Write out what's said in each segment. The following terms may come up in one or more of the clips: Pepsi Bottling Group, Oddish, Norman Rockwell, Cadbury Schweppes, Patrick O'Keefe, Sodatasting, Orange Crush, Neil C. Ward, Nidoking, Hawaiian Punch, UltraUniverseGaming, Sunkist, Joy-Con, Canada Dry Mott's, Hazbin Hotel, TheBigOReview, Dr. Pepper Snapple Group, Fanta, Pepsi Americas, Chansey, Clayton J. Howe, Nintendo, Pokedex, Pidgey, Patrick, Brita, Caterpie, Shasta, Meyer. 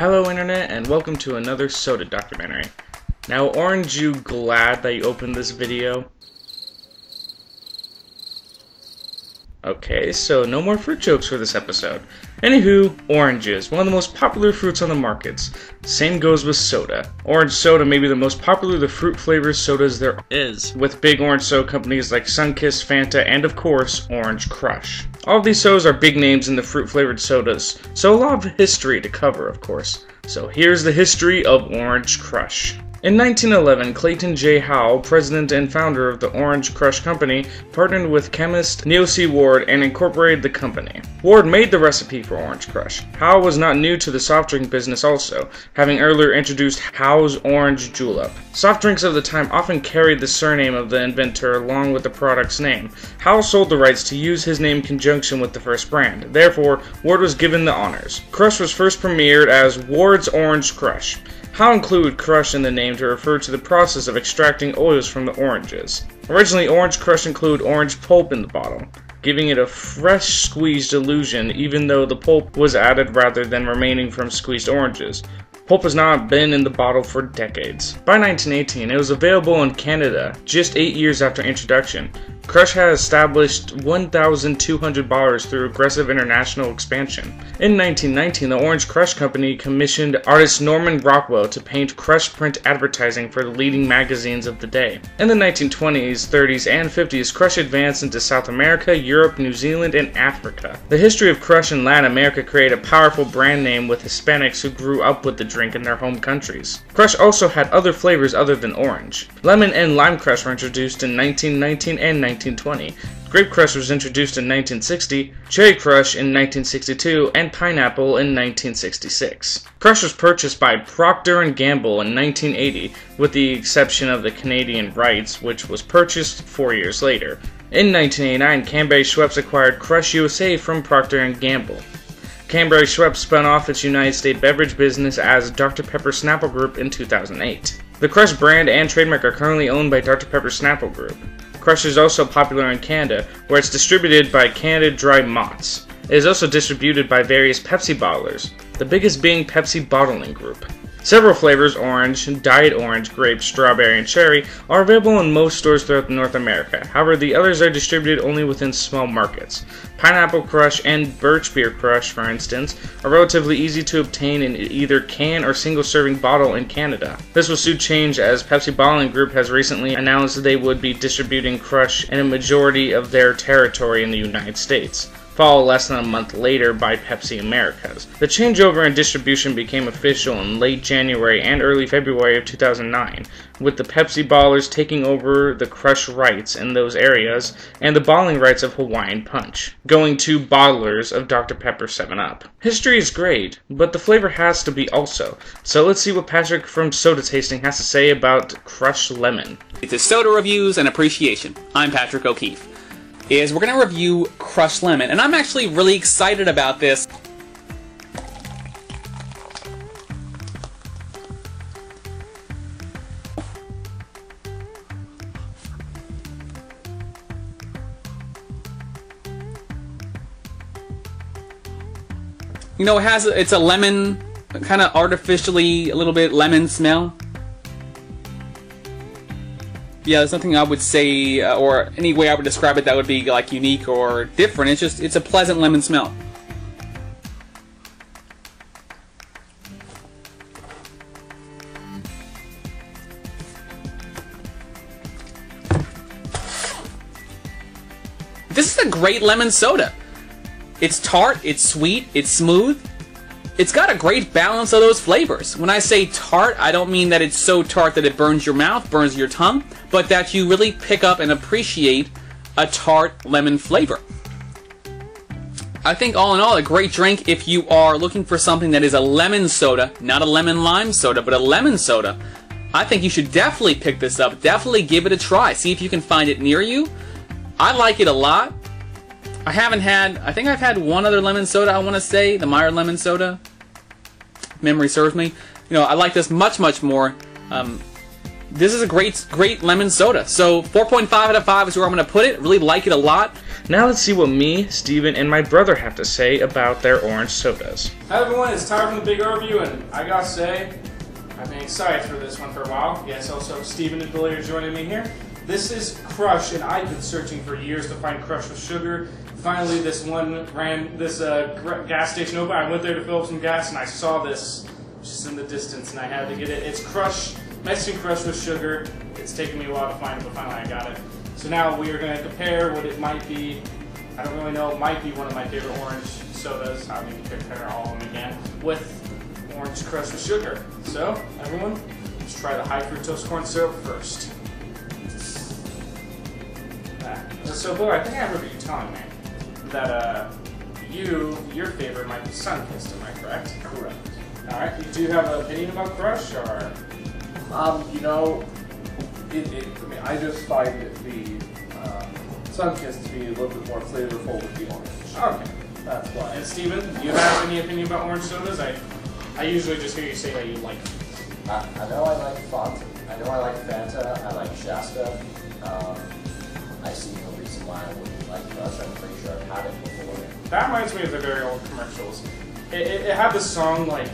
Hello Internet, and welcome to another soda documentary. Now, aren't you glad that you opened this video? Okay, so no more fruit jokes for this episode. Anywho, oranges, one of the most popular fruits on the markets. Same goes with soda. Orange soda may be the most popular of the fruit flavored sodas there is, with big orange soda companies like Sunkist, Fanta, and of course, Orange Crush. All of these sodas are big names in the fruit flavored sodas, so a lot of history to cover, of course. So here's the history of Orange Crush. In 1911, Clayton J. Howe, president and founder of the Orange Crush Company, partnered with chemist Neil C. Ward and incorporated the company. Ward made the recipe for Orange Crush. Howe was not new to the soft drink business also, having earlier introduced Howe's Orange Julep. Soft drinks of the time often carried the surname of the inventor along with the product's name. Howe sold the rights to use his name in conjunction with the first brand. Therefore, Ward was given the honors. Crush was first premiered as Ward's Orange Crush. Howe included crush in the name to refer to the process of extracting oils from the oranges. Originally, Orange Crush included orange pulp in the bottle, giving it a fresh squeezed illusion even though the pulp was added rather than remaining from squeezed oranges. Pulp has not been in the bottle for decades. By 1918, it was available in Canada just 8 years after introduction. Crush had established 1,200 bars through aggressive international expansion. In 1919, the Orange Crush Company commissioned artist Norman Rockwell to paint Crush print advertising for the leading magazines of the day. In the 1920s, 30s, and 50s, Crush advanced into South America, Europe, New Zealand, and Africa. The history of Crush in Latin America created a powerful brand name with Hispanics who grew up with the drink in their home countries. Crush also had other flavors other than orange. Lemon and lime Crush were introduced in 1919 and 1920. Grape Crush was introduced in 1960, Cherry Crush in 1962, and Pineapple in 1966. Crush was purchased by Procter & Gamble in 1980, with the exception of the Canadian rights, which was purchased 4 years later. In 1989, Cadbury Schweppes acquired Crush USA from Procter & Gamble. Cadbury Schweppes spun off its United States beverage business as Dr. Pepper Snapple Group in 2008. The Crush brand and trademark are currently owned by Dr. Pepper Snapple Group. Crush is also popular in Canada, where it's distributed by Canada Dry Mott's. It is also distributed by various Pepsi bottlers, the biggest being Pepsi Bottling Group. Several flavors, orange, dyed orange, grape, strawberry, and cherry, are available in most stores throughout North America. However, the others are distributed only within small markets. Pineapple Crush and Birch Beer Crush, for instance, are relatively easy to obtain in either can or single-serving bottle in Canada. This will soon change as Pepsi Bottling Group has recently announced they would be distributing Crush in a majority of their territory in the United States, followed less than a month later by Pepsi Americas. The changeover in distribution became official in late January and early February of 2009, with the Pepsi bottlers taking over the Crush rights in those areas and the bottling rights of Hawaiian Punch, going to bottlers of Dr. Pepper 7-Up. History is great, but the flavor has to be also, so let's see what Patrick from Sodatasting has to say about Crush Lemon. It's Soda Reviews and Appreciation. I'm Patrick O'Keefe. Is we're going to review Crush Lemon, and I'm actually really excited about this. You know, it's a lemon, kind of artificially a little bit lemon smell. Yeah, there's nothing I would say or any way I would describe it that would be like unique or different. It's just, it's a pleasant lemon smell. This is a great lemon soda. It's tart, it's sweet, it's smooth. It's got a great balance of those flavors. When I say tart, I don't mean that it's so tart that it burns your mouth, burns your tongue, but that you really pick up and appreciate a tart lemon flavor. I think all in all, a great drink if you are looking for something that is a lemon soda, not a lemon lime soda, but a lemon soda. I think you should definitely pick this up, definitely give it a try, see if you can find it near you. I like it a lot. I think I've had one other lemon soda, I want to say, the Meyer lemon soda. Memory serves me. You know, I like this much more. This is a great lemon soda. So 4.5 out of 5 is where I'm going to put it. Really like it a lot. Now let's see what me, Steven, and my brother have to say about their orange sodas. Hi everyone, it's Tyler from the Big Overview, and I gotta say, I've been excited for this one for a while. Yes, also Steven and Billy are joining me here. This is Crush, and I've been searching for years to find Crush with sugar. Finally, this one ran this gas station over. I went there to fill up some gas, and I saw this just in the distance, and I had to get it. It's Crush. Mexican Crush with sugar. It's taken me a while to find it, but finally I got it. So now we are going to compare what it might be. I don't really know. It might be one of my favorite orange sodas. I mean, compare all of them again with Orange Crush with sugar. So everyone, let's try the high fructose corn syrup first. So Blair, I think I remember you telling me that your favorite might be Sunkist. Am I correct? Correct. All right. You do have an opinion about Crush, or? You know, I mean, I just find that the Sunkist to be a little bit more flavorful with the orange. Okay, that's why. And Steven, do you have any opinion about orange sodas? I usually just hear you say that you like them. I know I like Fanta. I know I like Fanta. I like Shasta. I see no reason why I wouldn't like Crush. I'm pretty sure I've had it before. That reminds me of the very old commercials. It had this song like.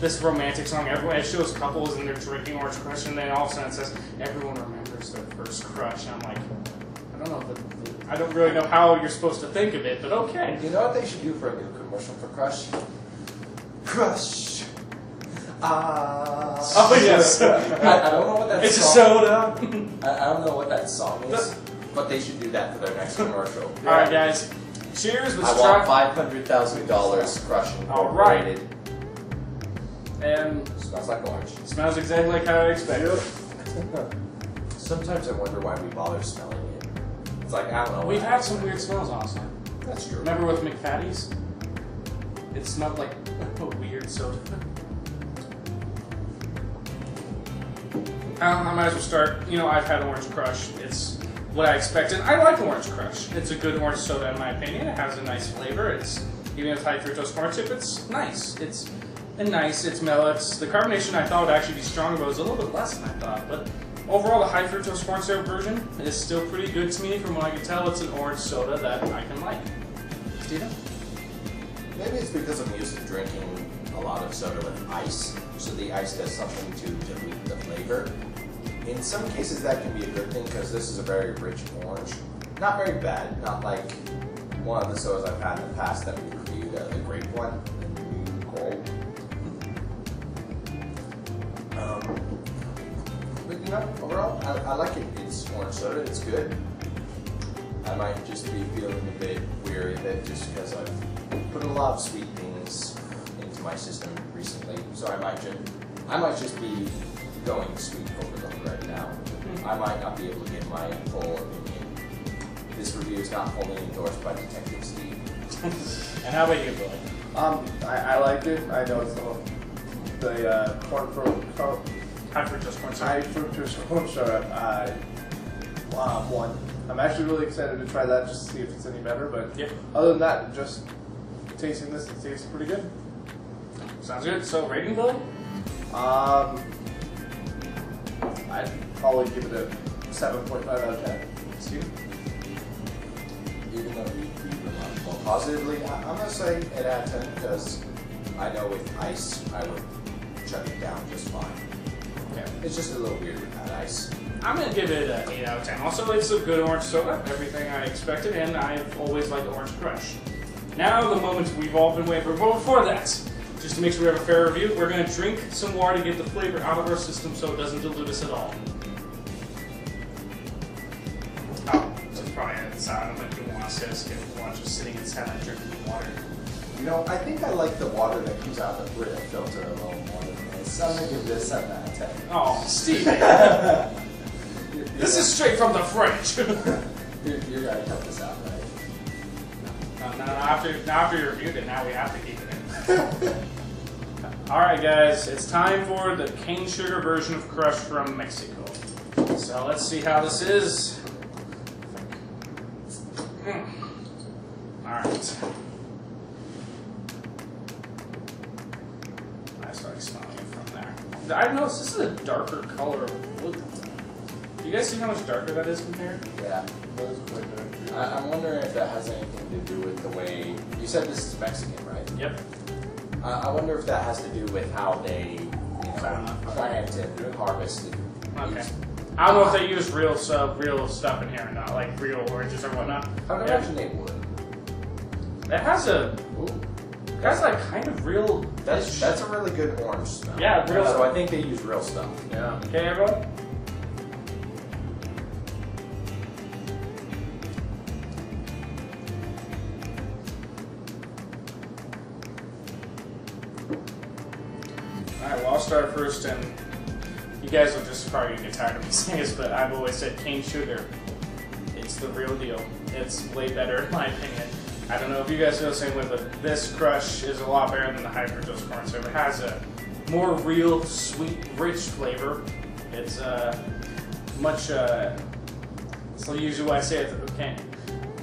This romantic song, everyone, it shows couples and they're drinking Orange Crush, and then all of a sudden it says, everyone remembers their first crush, and I'm like, I don't know, I don't really know how you're supposed to think of it, but okay. You know what they should do for a new commercial for Crush? Crush! Oh yes! I don't know what that song is. It's a soda! I don't know what that song is, but they should do that for their next commercial. Alright guys, cheers, let's try. I want $500,000 Crush Incorporated. All right. And smells like orange. Smells exactly like how I expected. Sometimes I wonder why we bother smelling it. It's like, I don't know. We've had some weird smells also. That's true. Remember with McFatty's? It smelled like a weird soda. I might as well start. You know, I've had Orange Crush. It's what I expected. I like Orange Crush. It's a good orange soda in my opinion. It has a nice flavor. It's even with high fructose corn syrup, it's nice. It's mellow. The carbonation I thought would actually be stronger, but it was a little bit less than I thought. But overall, the high fructose corn syrup version is still pretty good to me. From what I can tell, it's an orange soda that I can like. Steven? Maybe it's because I'm used to drinking a lot of soda with ice, so the ice does something to dilute the flavor. In some cases, that can be a good thing because this is a very rich orange. Not very bad. Not like one of the sodas I've had in the past that we reviewed, the grape one. But you know, overall, I like it. It's orange soda, it's good. I might just be feeling a bit weary of it just because I've put a lot of sweet things into my system recently. So I might just be going sweet over them right now. I might not be able to give my full opinion. This review is not fully endorsed by Detective Steve. And how about you, Billy? I liked it. I know it's the high fructose corn syrup. High fructose corn syrup. One. I'm actually really excited to try that just to see if it's any better. But yeah. Other than that, just tasting this, it tastes pretty good. Sounds good. So rating, Billy? I'd probably give it a 7.5 out of 10. Steve? Even though we rely more positively, I'm gonna say it at 10 because I know with ice I would shut it down just fine. Okay. It's just a little weird with that ice. I'm going to give it an 8 out of 10. Also, it's a good orange soda, everything I expected, and I've always liked Orange Crush. Now, the moment we've all been waiting for, but before that, just to make sure we have a fair review, we're going to drink some water to get the flavor out of our system so it doesn't dilute us at all. Oh, that's probably a sound that you want to see if watch us sitting inside and drinking water. You know, I think I like the water that comes out of the Brita filter a little more. So I'm gonna give this 7 out of 10. Oh, Steve! This is straight from the French! You're gonna cut this out, right? No, after you reviewed it, now we have to keep it in. Alright guys, it's time for the cane sugar version of Crush from Mexico. So let's see how this is. Alright. I started smelling it from there. I've noticed this is a darker color of blue. Do you guys see how much darker that is compared? Yeah, those are way darker. I'm wondering if that has anything to do with the way... You said this is Mexican, right? Yep. I wonder if that has to do with how they planted and harvested. Okay. I don't know if they use real stuff in here or not, like real oranges or whatnot. I would imagine they would. That has a... Ooh. That's like kind of real. That's a really good orange smell. Yeah, real. So I think they use real stuff. Yeah. Okay, everyone. All right. Well, I'll start first, and you guys will just probably get tired of me saying this, but I've always said cane sugar. It's the real deal. It's way better, in my opinion. I don't know if you guys feel the same way, but this crush is a lot better than the hyperdose corn syrup. It has a more real, sweet, rich flavor. It's it's usually why I say it,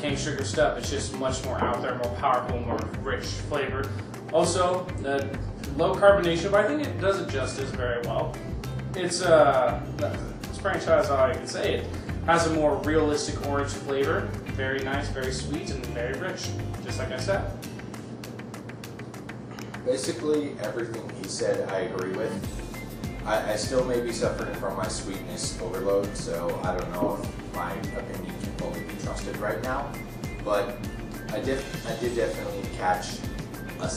cane sugar stuff. It's just much more out there, more powerful, more rich flavor. Also, the low carbonation, but I think it does it justice very well. It's this franchise is all I can say. It has a more realistic orange flavor. Very nice, very sweet, and very rich, just like I said. Basically, everything he said I agree with. I still may be suffering from my sweetness overload, so I don't know if my opinion can fully be trusted right now, but I did definitely catch a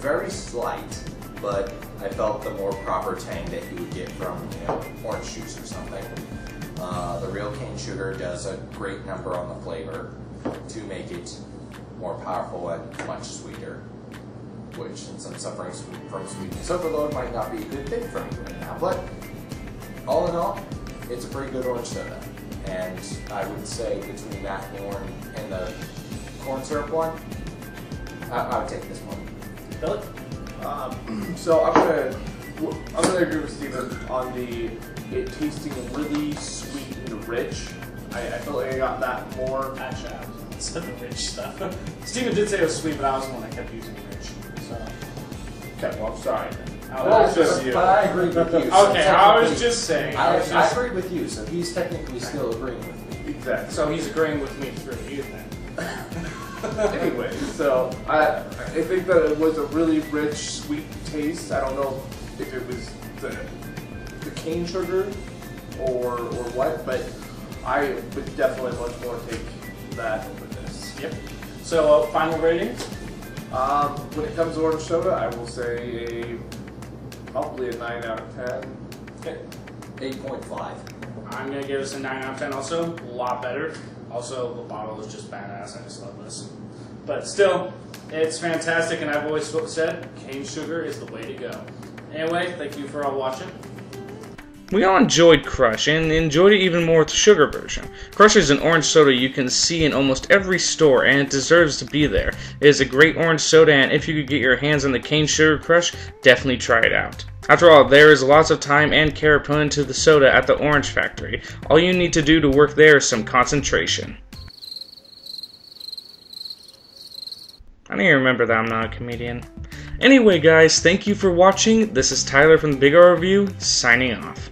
very slight, but I felt the more proper tang that you would get from, you know, orange juice or something. The real cane sugar does a great number on the flavor to make it more powerful and much sweeter, which, since I'm suffering from sweetness overload, might not be a good thing for me right now, but all in all, it's a pretty good orange soda, and I would say between that and the orange and the corn syrup one, I would take this one. Philip? So I'm gonna agree with Steven on the... It tasting really sweet and rich. I felt like I got that more. Actually, I was the rich stuff. Steven did say it was sweet, but I was the one that kept using rich. So, okay, well, I'm sorry. But I agree with you. So okay, I was just saying. I agree with you, so he's technically still agreeing with me. Exactly. So he's agreeing with me through you then. Anyway, so I think that it was a really rich, sweet taste. I don't know if it was the cane sugar or what, but I would definitely much more take that over this. Yep. So final ratings? When it comes to orange soda, I will say probably a 9 out of 10. Okay. 8.5. I'm going to give this a 9 out of 10 also. A lot better. Also, the bottle is just badass. I just love this. But still, it's fantastic, and I've always said cane sugar is the way to go. Anyway, thank you for all watching. We all enjoyed Crush, and enjoyed it even more with the sugar version. Crush is an orange soda you can see in almost every store, and it deserves to be there. It is a great orange soda, and if you could get your hands on the cane sugar Crush, definitely try it out. After all, there is lots of time and care put into the soda at the Orange Factory. All you need to do to work there is some concentration. I need to remember that I'm not a comedian. Anyway guys, thank you for watching. This is Tyler from the Big O Review, signing off.